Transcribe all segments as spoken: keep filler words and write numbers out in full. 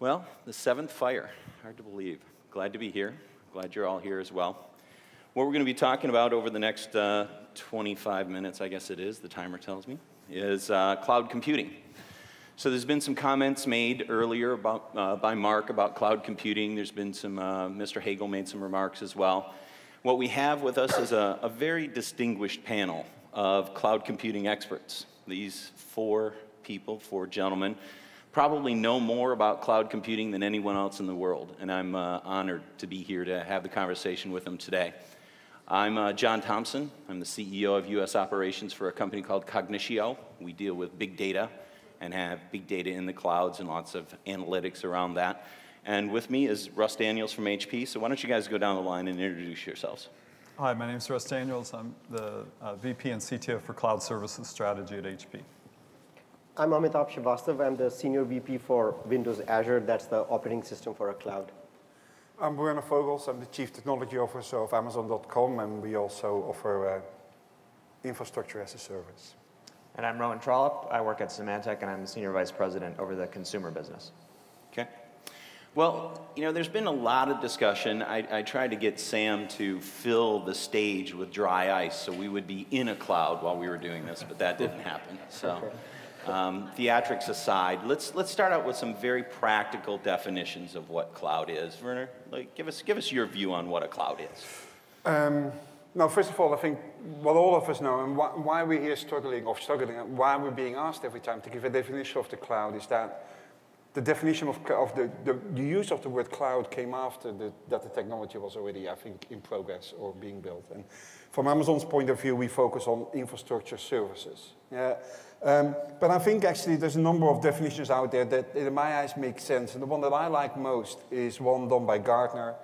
Well, the seventh FiRe, hard to believe. Glad to be here. Glad you're all here as well. What we're going to be talking about over the next uh, twenty-five minutes, I guess it is, the timer tells me, is uh, cloud computing. So there's been some comments made earlier about, uh, by Mark about cloud computing. There's been some, uh, Mister Hagel made some remarks as well. What we have with us is a, a very distinguished panel of cloud computing experts. These four people, four gentlemen, probably know more about cloud computing than anyone else in the world, and I'm uh, honored to be here to have the conversation with them today. I'm uh, John Thompson. I'm the C E O of U S operations for a company called Cognitio. We deal with big data and have big data in the clouds and lots of analytics around that. And with me is Russ Daniels from H P, so why don't you guys go down the line and introduce yourselves. Hi, my name's Russ Daniels. I'm the uh, V P and C T O for Cloud Services Strategy at H P. I'm Amitabh Srivastava. I'm the Senior V P for Windows Azure. That's the operating system for a cloud. I'm Werner Vogels. I'm the Chief Technology Officer of Amazon dot com, and we also offer uh, infrastructure as a service. And I'm Rowan Trollope. I work at Symantec, and I'm the Senior Vice President over the consumer business. Okay. Well, you know, there's been a lot of discussion. I, I tried to get Sam to fill the stage with dry ice so we would be in a cloud while we were doing this, but that didn't happen. So, um, theatrics aside, let's let's start out with some very practical definitions of what cloud is. Werner, like, give us give us your view on what a cloud is. Um, now, first of all, I think what all of us know and why, why we're here struggling or struggling, and why we're being asked every time to give a definition of the cloud is that. The definition of, of the, the, the use of the word cloud came after the, that the technology was already, I think, in progress or being built. And from Amazon's point of view, we focus on infrastructure services. Yeah. Um, but I think actually there's a number of definitions out there that in my eyes make sense. And the one that I like most is one done by Gartner.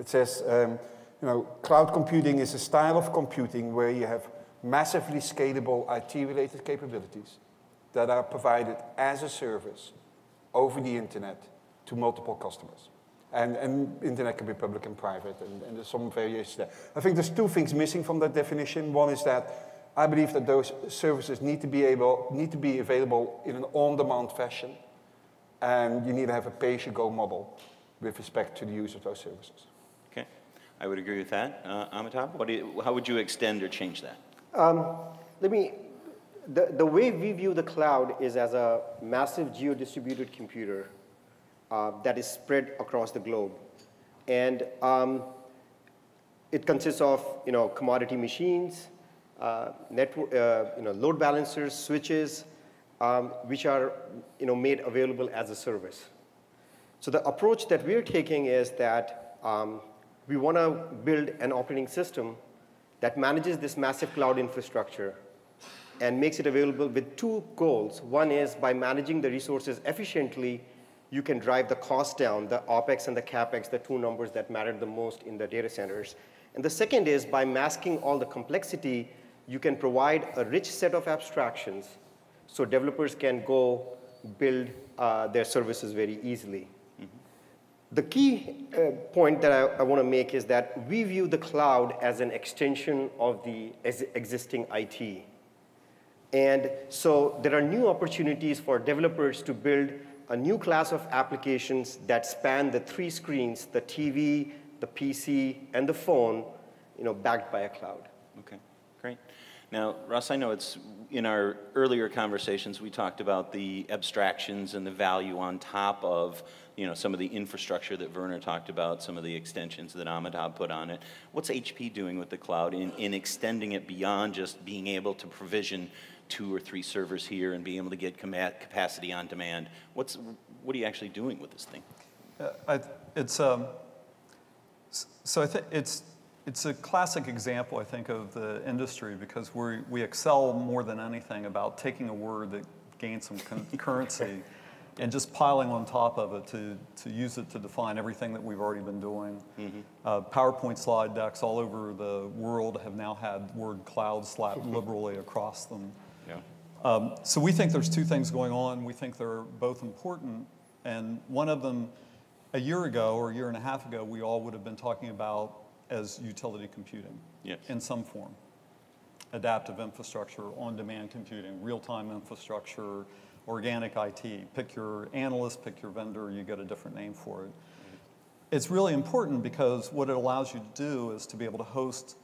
It says, um, you know, cloud computing is a style of computing where you have massively scalable I T-related capabilities that are provided as a service over the internet to multiple customers. And, and internet can be public and private, and, and there's some variations there. I think there's two things missing from that definition. One is that I believe that those services need to be able, need to be available in an on-demand fashion, and you need to have a pay-as-you-go model with respect to the use of those services. Okay, I would agree with that. Uh, Amitabh, what do you, how would you extend or change that? Um, let me. The, the way we view the cloud is as a massive geo-distributed computer uh, that is spread across the globe. And um, it consists of, you know, commodity machines, uh, network, uh, you know, load balancers, switches, um, which are, you know, made available as a service. So the approach that we're taking is that um, we want to build an operating system that manages this massive cloud infrastructure and makes it available with two goals. One is by managing the resources efficiently, you can drive the cost down, the OpEx and the CapEx, the two numbers that mattered the most in the data centers. And the second is by masking all the complexity, you can provide a rich set of abstractions so developers can go build uh, their services very easily. Mm-hmm. The key uh, point that I, I want to make is that we view the cloud as an extension of the ex existing I T. And so there are new opportunities for developers to build a new class of applications that span the three screens, the T V, the P C, and the phone, you know, backed by a cloud. Okay, great. Now, Russ, I know it's in our earlier conversations we talked about the abstractions and the value on top of, you know, some of the infrastructure that Werner talked about, some of the extensions that Amitabh put on it. What's H P doing with the cloud in, in extending it beyond just being able to provision two or three servers here and being able to get capacity on demand? What's, what are you actually doing with this thing? Uh, I, it's, um, so I think it's, it's a classic example, I think, of the industry because we we excel more than anything about taking a word that gains some currency and just piling on top of it to, to use it to define everything that we've already been doing. Mm-hmm. uh, PowerPoint slide decks all over the world have now had the word cloud slapped liberally across them. Yeah. Um, so we think there's two things going on. We think they're both important. And one of them, a year ago or a year and a half ago, we all would have been talking about as utility computing. Yes. In some form. Adaptive infrastructure, on-demand computing, real-time infrastructure, organic I T. Pick your analyst, pick your vendor, you get a different name for it. It's really important because what it allows you to do is to be able to host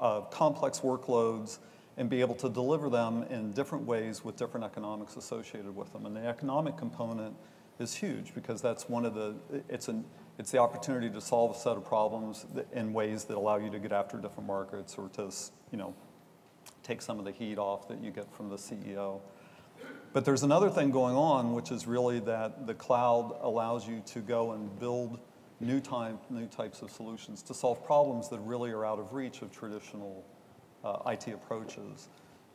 uh, complex workloads and be able to deliver them in different ways with different economics associated with them. And the economic component is huge because that's one of the, it's, an, it's the opportunity to solve a set of problems in ways that allow you to get after different markets or to, you know, take some of the heat off that you get from the C E O. But there's another thing going on, which is really that the cloud allows you to go and build new, time, new types of solutions to solve problems that really are out of reach of traditional Uh, I T approaches.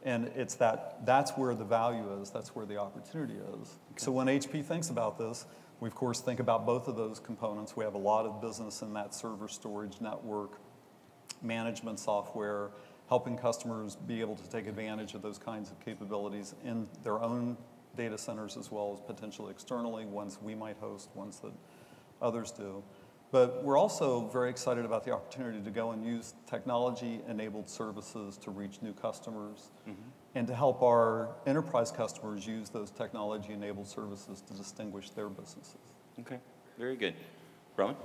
And it's that, that's where the value is, that's where the opportunity is. Okay. So when H P thinks about this, we of course think about both of those components. We have a lot of business in that server storage network, management software, helping customers be able to take advantage of those kinds of capabilities in their own data centers as well as potentially externally, ones we might host, ones that others do. But we're also very excited about the opportunity to go and use technology-enabled services to reach new customers mm-hmm. and to help our enterprise customers use those technology-enabled services to distinguish their businesses. Okay, very good. Rowan?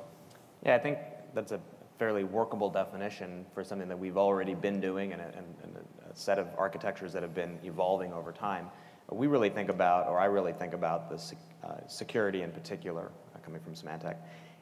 Yeah, I think that's a fairly workable definition for something that we've already been doing and a, and a set of architectures that have been evolving over time. We really think about, or I really think about, the sec uh, security in particular, uh, coming from Symantec.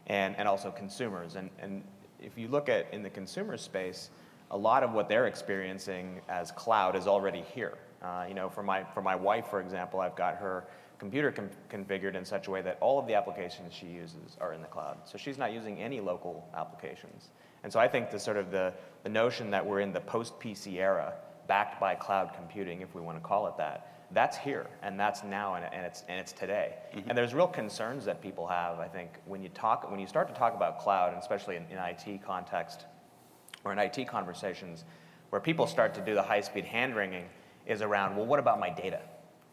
And, and also consumers. And, and if you look at in the consumer space, a lot of what they're experiencing as cloud is already here. Uh, you know, for my, for my wife, for example, I've got her computer com configured in such a way that all of the applications she uses are in the cloud. So she's not using any local applications. And so I think the sort of the, the notion that we're in the post-P C era, backed by cloud computing, if we want to call it that, that's here, and that's now, and, and, it's, and it's today. Mm-hmm. And there's real concerns that people have, I think, when you, talk, when you start to talk about cloud, and especially in, in I T context, or in I T conversations, where people start to do the high-speed hand-wringing is around, well, what about my data?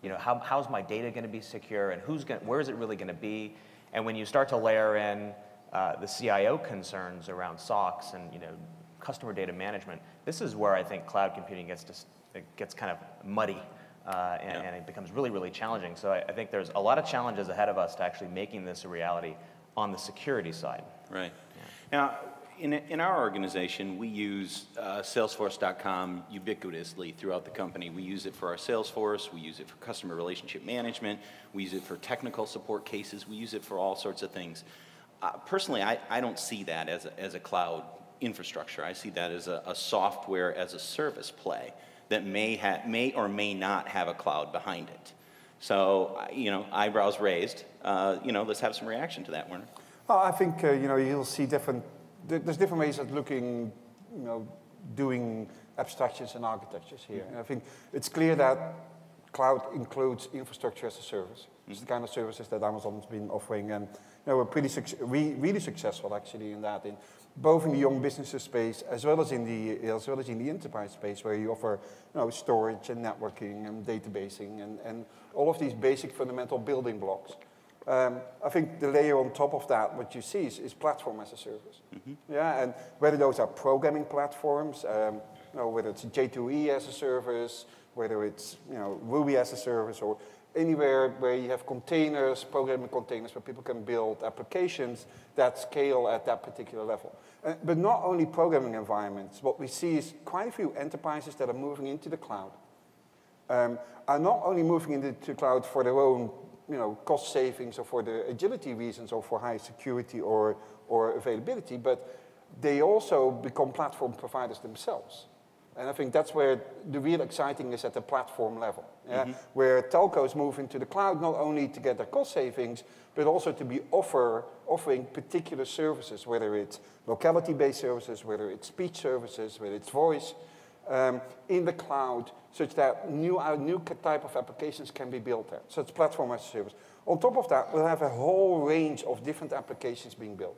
You know, how, how's my data gonna be secure, and who's gonna, where is it really gonna be? And when you start to layer in uh, the C I O concerns around S O Cs and, you know, customer data management, this is where I think cloud computing gets, to, it gets kind of muddy. Uh, and, yeah. and it becomes really, really challenging. So I, I think there's a lot of challenges ahead of us to actually making this a reality on the security side. Right. Yeah. Now, in, in our organization, we use uh, Salesforce dot com ubiquitously throughout the company. We use it for our Salesforce. We use it for customer relationship management. We use it for technical support cases. We use it for all sorts of things. Uh, personally, I, I don't see that as a, as a cloud infrastructure. I see that as a, a software as a service play that may, ha may or may not have a cloud behind it. So, you know, eyebrows raised. Uh, you know, let's have some reaction to that, Werner. Well, I think, uh, you know, you'll see different, there's different ways of looking, you know, doing abstractions and architectures here. Yeah. And I think it's clear that cloud includes infrastructure as a service. Mm-hmm. It's the kind of services that Amazon's been offering. And, you know, we're pretty su re really successful, actually, in that. In, both in the young businesses space as well as in the as well as in the enterprise space, where you offer, you know, storage and networking and databasing and, and all of these basic fundamental building blocks. Um, I think the layer on top of that, what you see is, is platform as a service. Mm-hmm. Yeah, and whether those are programming platforms, um, you know, whether it's J two E as a service, whether it's, you know, Ruby as a service, or anywhere where you have containers, programming containers, where people can build applications that scale at that particular level. Uh, but not only programming environments, what we see is quite a few enterprises that are moving into the cloud um, are not only moving into the cloud for their own, you know, cost savings or for the agility reasons or for high security or, or availability, but they also become platform providers themselves. And I think that's where the real exciting is, at the platform level, yeah? Mm-hmm. Where telcos move into the cloud not only to get their cost savings, but also to be offer, offering particular services, whether it's locality-based services, whether it's speech services, whether it's voice, um, in the cloud, such that new, uh, new type of applications can be built there. So it's platform as a service. On top of that, we'll have a whole range of different applications being built.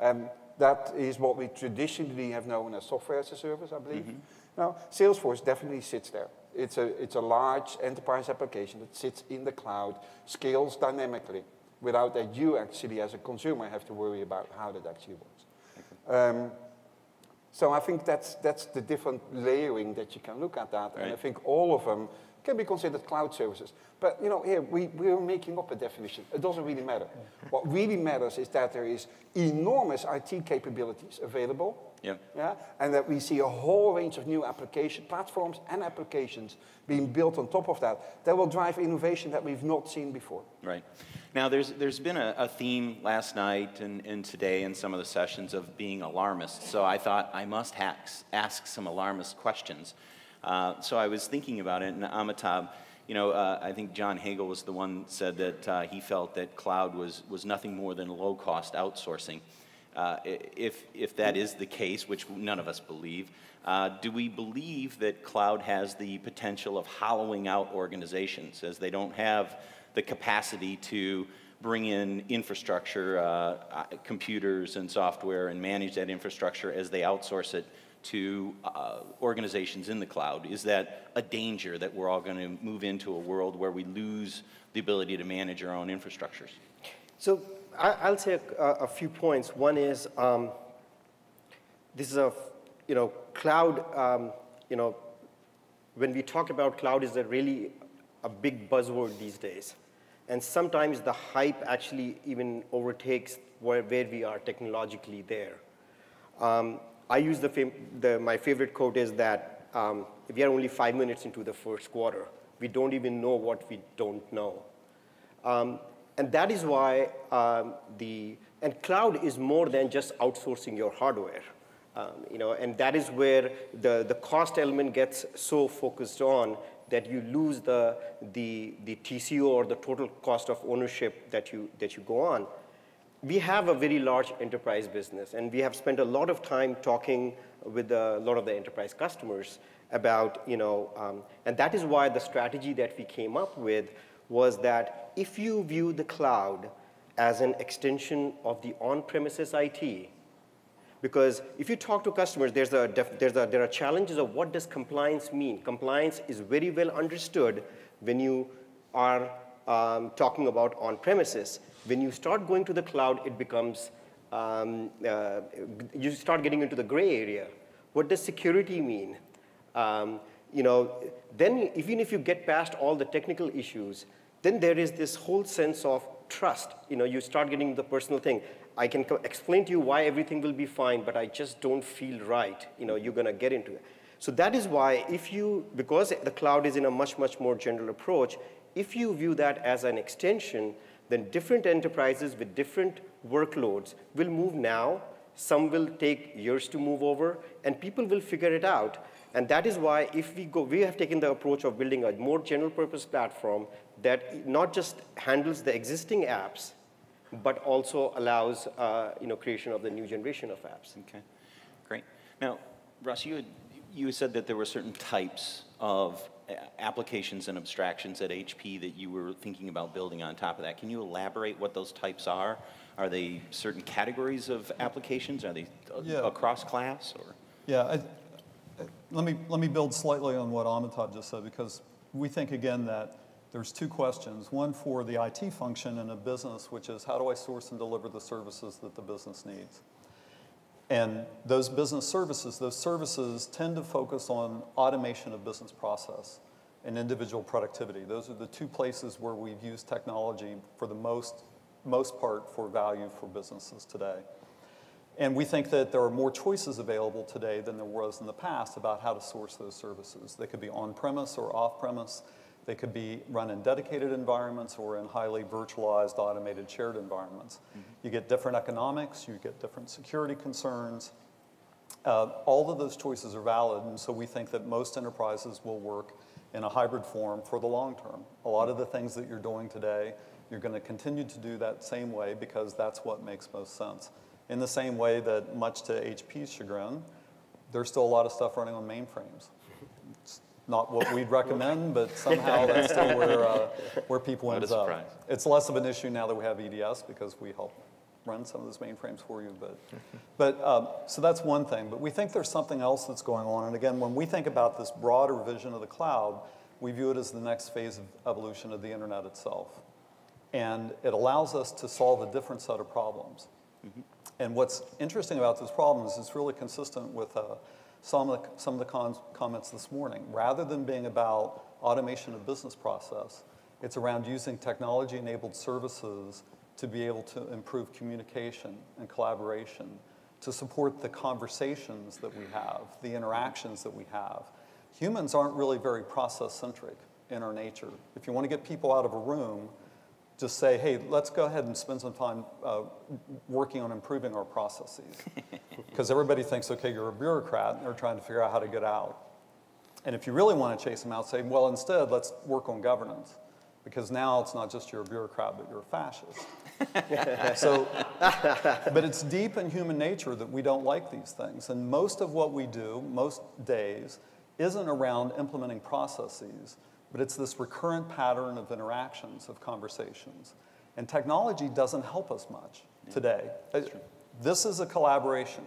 Um, that is what we traditionally have known as software as a service, I believe. Mm-hmm. Now, Salesforce definitely sits there. It's a, it's a large enterprise application that sits in the cloud, scales dynamically, without that you actually, as a consumer, have to worry about how that actually works. Okay. Um, so I think that's, that's the different layering that you can look at that. Right. And I think all of them can be considered cloud services. But you know, here we, we are making up a definition. It doesn't really matter. Yeah. What really matters is that there is enormous I T capabilities available, yeah. Yeah, and that we see a whole range of new application platforms and applications being built on top of that that will drive innovation that we've not seen before. Right. Now, there's, there's been a, a theme last night and, and today in some of the sessions of being alarmist, so I thought I must hacks, ask some alarmist questions. Uh, so I was thinking about it, and Amitabh, you know, uh, I think John Hagel was the one said that uh, he felt that cloud was, was nothing more than low-cost outsourcing. Uh, if, if that is the case, which none of us believe, uh, do we believe that cloud has the potential of hollowing out organizations as they don't have the capacity to bring in infrastructure, uh, computers and software, and manage that infrastructure as they outsource it to uh, organizations in the cloud? Is that a danger that we're all going to move into a world where we lose the ability to manage our own infrastructures? So I'll say a, a few points. One is um, this is a, you know, cloud, um, you know, when we talk about cloud is a really a big buzzword these days. And sometimes the hype actually even overtakes where, where we are technologically there. Um, I use the, fam the, my favorite quote is that um, we are only five minutes into the first quarter. We don't even know what we don't know. Um, and that is why um, the, and cloud is more than just outsourcing your hardware. Um, you know, and that is where the, the cost element gets so focused on that you lose the, the, the T C O or the total cost of ownership that you, that you go on. We have a very large enterprise business, and we have spent a lot of time talking with a lot of the enterprise customers about, you know, um, and that is why the strategy that we came up with was that if you view the cloud as an extension of the on-premises I T, because if you talk to customers, there's a def there's a, there are challenges of what does compliance mean. Compliance is very well understood when you are um, talking about on-premises. When you start going to the cloud, it becomes, um, uh, you start getting into the gray area. What does security mean? Um, you know, then even if you get past all the technical issues, then there is this whole sense of trust. You know, you start getting the personal thing. I can explain to you why everything will be fine, but I just don't feel right. You know, you're gonna get into it. So that is why if you, because the cloud is in a much, much more general approach, if you view that as an extension, then different enterprises with different workloads will move now. Some will take years to move over, and people will figure it out. And that is why if we go, we have taken the approach of building a more general purpose platform that not just handles the existing apps, but also allows uh, you know, creation of the new generation of apps. Okay, great. Now, Russ, you had, you said that there were certain types of applications and abstractions at H P that you were thinking about building on top of that. Can you elaborate what those types are? Are they certain categories of applications? Are they yeah. across class? Or? Yeah, I, I, let me, let me build slightly on what Amitabh just said, because we think again that there's two questions. One for the I T function in a business, which is how do I source and deliver the services that the business needs? And those business services, those services tend to focus on automation of business process and individual productivity. Those are the two places where we've used technology for the most, most part for value for businesses today. And we think that there are more choices available today than there was in the past about how to source those services. They could be on-premise or off-premise. They could be run in dedicated environments or in highly virtualized, automated, shared environments. Mm-hmm. You get different economics, you get different security concerns. Uh, all of those choices are valid, and so we think that most enterprises will work in a hybrid form for the long term. A lot of the things that you're doing today, you're gonna continue to do that same way because that's what makes most sense. In the same way that, much to H P's chagrin, there's still a lot of stuff running on mainframes. Not what we'd recommend, but somehow that's still where, uh, where people end up. It's less of an issue now that we have E D S because we help run some of those mainframes for you. But, but um, so that's one thing. But we think there's something else that's going on. And again, when we think about this broader vision of the cloud, we view it as the next phase of evolution of the internet itself. And it allows us to solve a different set of problems. Mm-hmm. And what's interesting about those problems is it's really consistent with uh, Some of, the, some of the comments this morning. Rather than being about automation of business process. It's around using technology-enabled services to be able to improve communication and collaboration, to support the conversations that we have, the interactions that we have. Humans aren't really very process-centric in our nature. If you want to get people out of a room, just say, hey, let's go ahead and spend some time uh, working on improving our processes. Because everybody thinks, OK, you're a bureaucrat, and they're trying to figure out how to get out. And if you really want to chase them out, say, well, instead, let's work on governance. Because now it's not just you're a bureaucrat, but you're a fascist. So, but it's deep in human nature that we don't like these things. And most of what we do, most days, isn't around implementing processes, but it's this recurrent pattern of interactions, of conversations. And technology doesn't help us much today. Yeah, this is a collaboration.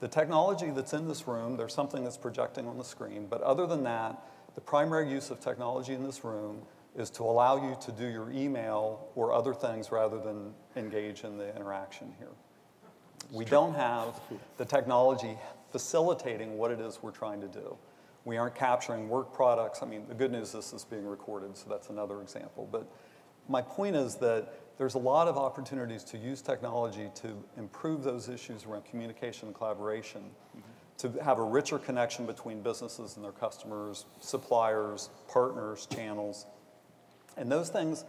The technology that's in this room, there's something that's projecting on the screen. But other than that, the primary use of technology in this room is to allow you to do your email or other things rather than engage in the interaction here. We don't have the technology facilitating what it is we're trying to do. We aren't capturing work products. I mean, the good news is this is being recorded, so that's another example. But my point is that there's a lot of opportunities to use technology to improve those issues around communication and collaboration, mm-hmm. to have a richer connection between businesses and their customers, suppliers, partners, channels. And those things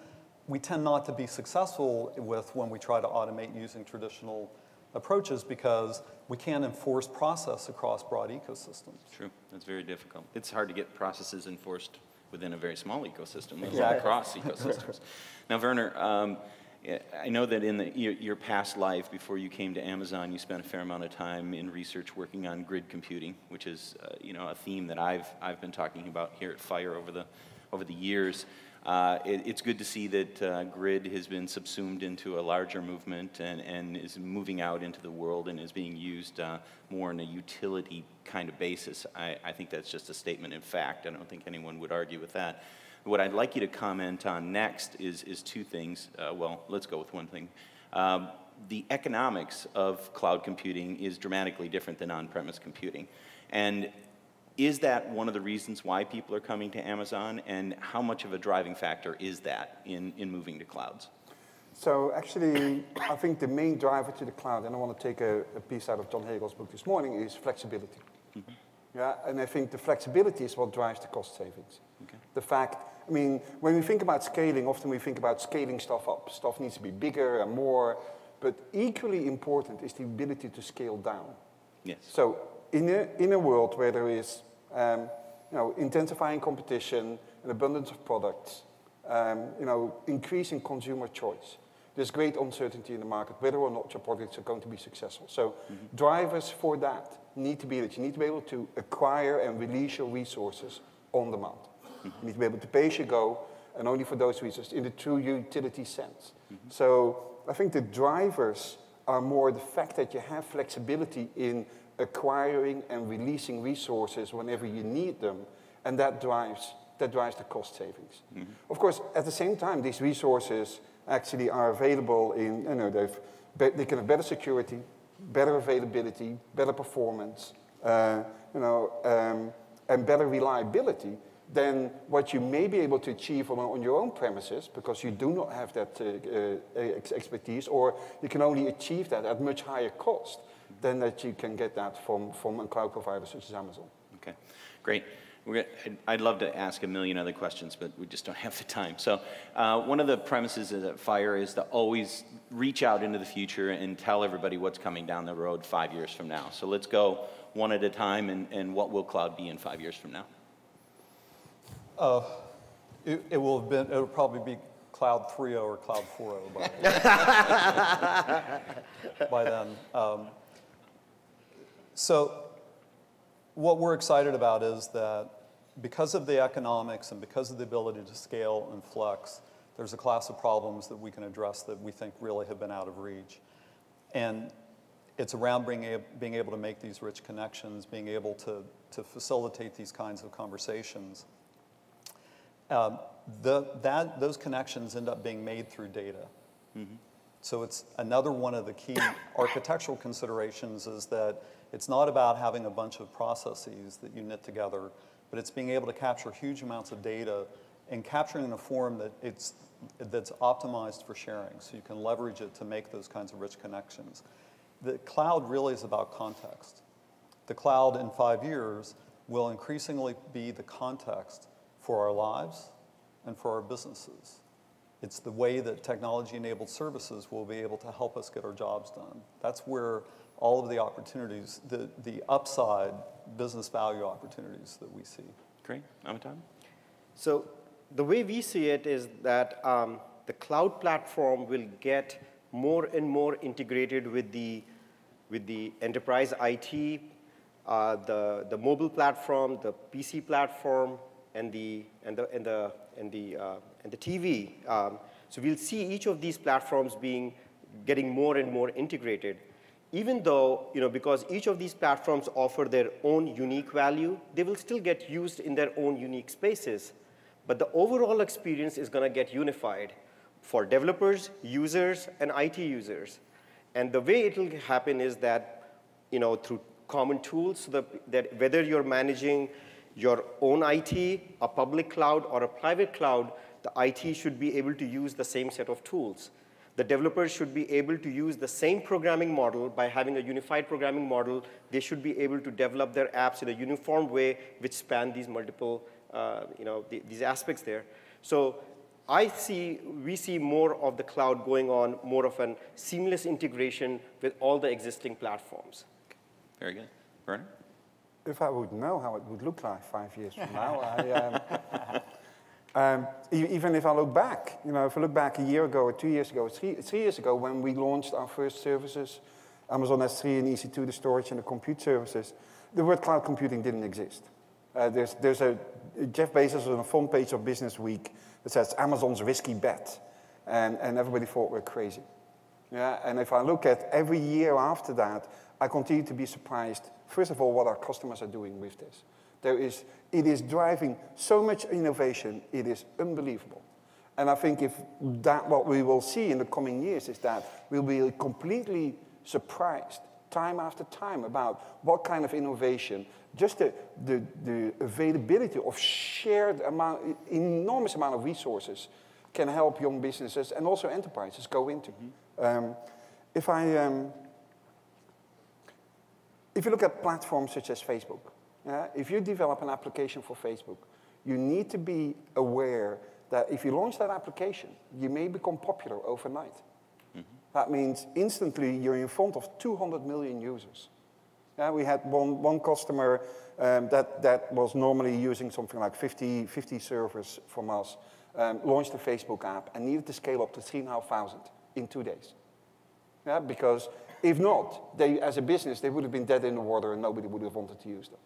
we tend not to be successful with when we try to automate using traditional approaches because we can't enforce process across broad ecosystems. True, that's very difficult. It's hard to get processes enforced within a very small ecosystem, let alone across ecosystems. Now, Werner, um, I know that in the, your past life, before you came to Amazon, you spent a fair amount of time in research working on grid computing, which is uh, you know, a theme that I've, I've been talking about here at FiRe over the, over the years. Uh, it, it's good to see that uh, grid has been subsumed into a larger movement and, and is moving out into the world and is being used uh, more on a utility kind of basis. I, I think that's just a statement in fact. I don't think anyone would argue with that. What I'd like you to comment on next is, is two things. Uh, well, let's go with one thing. Um, the economics of cloud computing is dramatically different than on-premise computing. And is that one of the reasons why people are coming to Amazon, and how much of a driving factor is that in, in moving to clouds? So actually, I think the main driver to the cloud, and I want to take a, a piece out of John Hagel's book this morning, is flexibility. Mm-hmm. Yeah, and I think the flexibility is what drives the cost savings. Okay. The fact, I mean, when we think about scaling, often we think about scaling stuff up. Stuff needs to be bigger and more, but equally important is the ability to scale down. Yes. So, In a, in a world where there is um, you know, intensifying competition, an abundance of products, um, you know, increasing consumer choice, there's great uncertainty in the market whether or not your products are going to be successful. So mm-hmm. drivers for that need to be that you need to be able to acquire and release your resources on demand. Mm-hmm. You need to be able to pay as you go, and only for those resources in the true utility sense. Mm-hmm. So I think the drivers are more the fact that you have flexibility in acquiring and releasing resources whenever you need them, and that drives, that drives the cost savings. Mm-hmm. Of course, at the same time, these resources actually are available in, you know, they've, they can have better security, better availability, better performance, uh, you know, um, and better reliability than what you may be able to achieve on, on your own premises, because you do not have that uh, uh, expertise, or you can only achieve that at much higher cost than that you can get that from, from a cloud provider such as Amazon. Okay, great. We're, I'd love to ask a million other questions, but we just don't have the time. So uh, one of the premises at FiRe is to always reach out into the future and tell everybody what's coming down the road five years from now. So let's go one at a time, and, and what will cloud be in five years from now? Uh, it, it will have been, it'll probably be Cloud three point oh or Cloud four point oh by then. by then. Um, So what we're excited about is that because of the economics and because of the ability to scale and flex, there's a class of problems that we can address that we think really have been out of reach. And it's around being, being able to make these rich connections, being able to, to facilitate these kinds of conversations. Um, the, that, those connections end up being made through data. Mm-hmm. So it's another one of the key architectural considerations is that it's not about having a bunch of processes that you knit together, but it's being able to capture huge amounts of data and capturing in a form that it's, that's optimized for sharing, so you can leverage it to make those kinds of rich connections. The cloud really is about context. The cloud in five years will increasingly be the context for our lives and for our businesses. It's the way that technology-enabled services will be able to help us get our jobs done. That's where all of the opportunities, the, the upside business value opportunities that we see. Great. Amitabh? So the way we see it is that um, the cloud platform will get more and more integrated with the, with the enterprise I T, uh, the, the mobile platform, the P C platform, and the, and the, and the, and the, uh, and the T V. Um, so we'll see each of these platforms being, getting more and more integrated. Even though, you know, because each of these platforms offer their own unique value, they will still get used in their own unique spaces. But the overall experience is going to get unified for developers, users, and I T users. And the way it will happen is that, you know, through common tools, so that, that whether you're managing your own I T, a public cloud, or a private cloud, the I T should be able to use the same set of tools. The developers should be able to use the same programming model. By having a unified programming model, they should be able to develop their apps in a uniform way, which span these multiple Uh, you know, the, these aspects there. So I see, we see more of the cloud going on, more of an seamless integration with all the existing platforms. Very good. Werner? If I would know how it would look like five years from now, I, um, um, e even if I look back, you know, if I look back a year ago or two years ago, or three, three years ago when we launched our first services, Amazon S three and E C two, the storage and the compute services, the word cloud computing didn't exist. Uh, there's, there's a, Jeff Bezos on the front page of Business Week that says Amazon's risky bet, and, and everybody thought we're crazy. Yeah, and if I look at every year after that, I continue to be surprised, first of all, what our customers are doing with this. There is, it is driving so much innovation, it is unbelievable. And I think if that, what we will see in the coming years is that we'll be completely surprised time after time about what kind of innovation, just the, the, the availability of shared amount, enormous amount of resources can help young businesses and also enterprises go into. Mm-hmm. um, if I, um, if you look at platforms such as Facebook, yeah, if you develop an application for Facebook, you need to be aware that if you launch that application, you may become popular overnight. Mm-hmm. That means instantly you're in front of two hundred million users. Yeah, we had one, one customer um, that, that was normally using something like fifty, fifty servers from us, um, launched a Facebook app and needed to scale up to three thousand five hundred in two days. Yeah, because if not, they, as a business, they would have been dead in the water and nobody would have wanted to use them.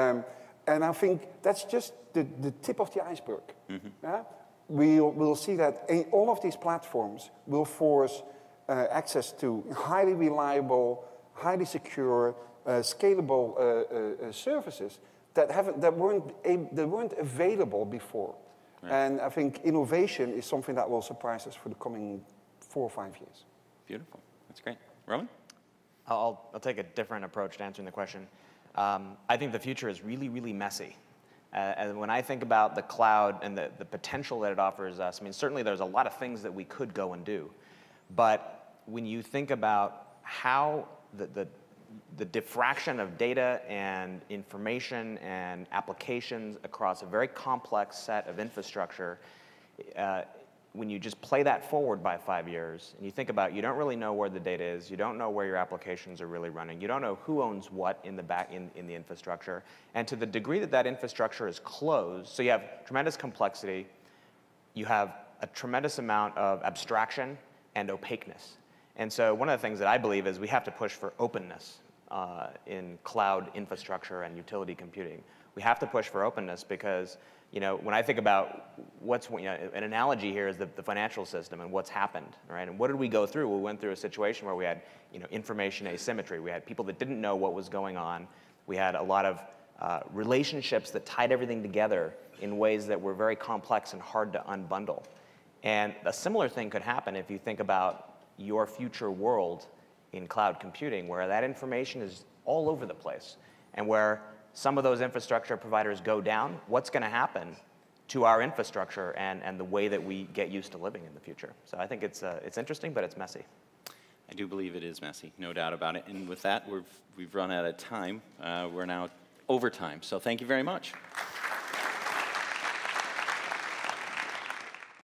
Um, and I think that's just the, the tip of the iceberg. Mm-hmm. Yeah? We'll, we'll see that all of these platforms will force uh, access to highly reliable, highly secure, Uh, scalable uh, uh, uh, services that haven't, that weren't that weren't available before, right. And I think innovation is something that will surprise us for the coming four or five years. Beautiful, that's great. Rowan, I'll I'll take a different approach to answering the question. Um, I think the future is really really messy, uh, and when I think about the cloud and the the potential that it offers us, I mean certainly there's a lot of things that we could go and do, but when you think about how the the the diffraction of data and information and applications across a very complex set of infrastructure, uh, when you just play that forward by five years, and you think about, you don't really know where the data is, you don't know where your applications are really running, you don't know who owns what in the back in, in the infrastructure, and to the degree that that infrastructure is closed, so you have tremendous complexity, you have a tremendous amount of abstraction and opaqueness. And so one of the things that I believe is we have to push for openness uh, in cloud infrastructure and utility computing. We have to push for openness because, you know, when I think about what's, you know, an analogy here is the, the financial system and what's happened, right? And what did we go through? We went through a situation where we had, you know, information asymmetry. We had people that didn't know what was going on. We had a lot of uh, relationships that tied everything together in ways that were very complex and hard to unbundle. And a similar thing could happen if you think about your future world in cloud computing, where that information is all over the place and where some of those infrastructure providers go down, what's going to happen to our infrastructure and, and the way that we get used to living in the future? So I think it's, uh, it's interesting, but it's messy. I do believe it is messy, no doubt about it. And with that, we've, we've run out of time. Uh, we're now over time, so thank you very much.